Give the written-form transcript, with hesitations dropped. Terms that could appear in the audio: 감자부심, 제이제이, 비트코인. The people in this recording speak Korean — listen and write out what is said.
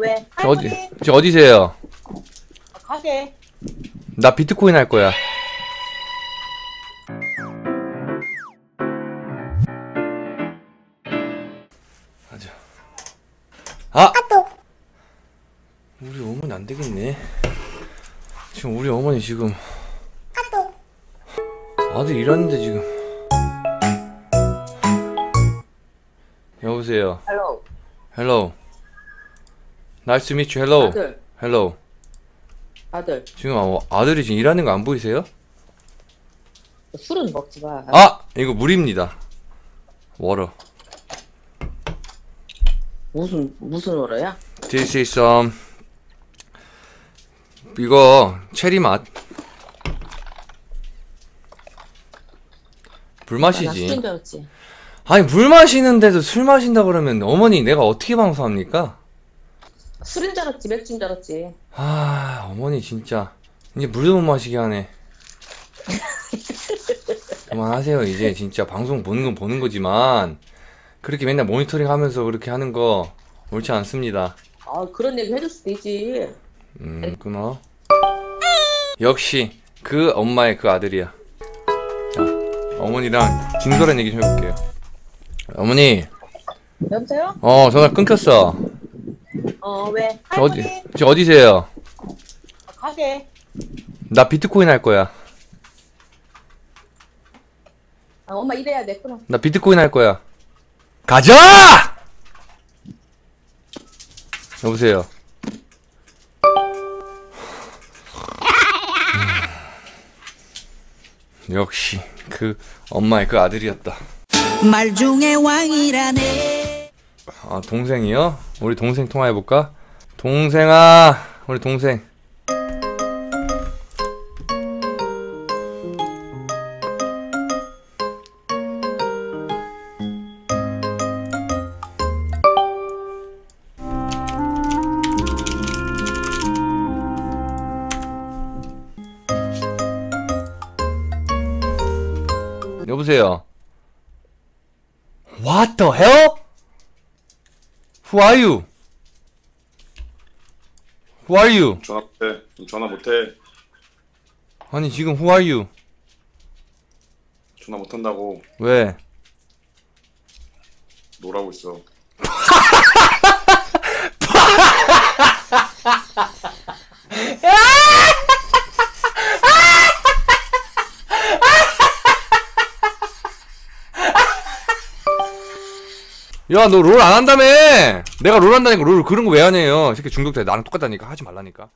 왜? 저 어디세요? 가게. 나 비트코인 할 거야. 가자. 아! 또. 우리 어머니 안 되겠네. 지금 우리 어머니 지금. 아들 일하는데 지금. 여보세요. Hello. Hello. Nice to meet you. Hello. 아들. Hello. 아들. 지금 아들이 지금 일하는 거 안 보이세요? 술은 먹지 마. 아! 이거 물입니다. 워터. 무슨 워터야? This is 이거 체리 맛. 물 마시지. 아니 물 마시는데도 술 마신다 그러면 어머니 내가 어떻게 방송합니까? 술인 줄 알았지, 맥주인 줄 알았지. 아 어머니 진짜 이제 물도 못 마시게 하네. 그만하세요 이제. 진짜 방송 보는 건 보는 거지만 그렇게 맨날 모니터링 하면서 그렇게 하는 거 옳지 않습니다. 아 그런 얘기 해줄 수도 있지. 끊어. 역시 그 엄마의 그 아들이야. 어머니랑 진솔한 얘기 좀 해볼게요. 어머니. 여보세요? 전화 끊겼어. 왜? 지금 어디세요? 가게. 나 비트코인 할 거야. 엄마 이래야 돼. 끊어. 나 비트코인 할 거야. 가자! 여보세요. 역시 그 엄마의 그 아들이었다. 말 중에 왕이라네. 아 동생이요? 우리 동생 통화해볼까? 동생아 우리 동생. 여보세요. What the hell? Who are you? Who are you? 전화 못해. 아니 지금 Who are you? 전화 못한다고. 왜? 놀라고 있어. 야 너 롤 안 한다며! 내가 롤 한다니까 롤 그런 거 왜 하냐요. 이 새끼 중독돼. 나랑 똑같다니까. 하지 말라니까.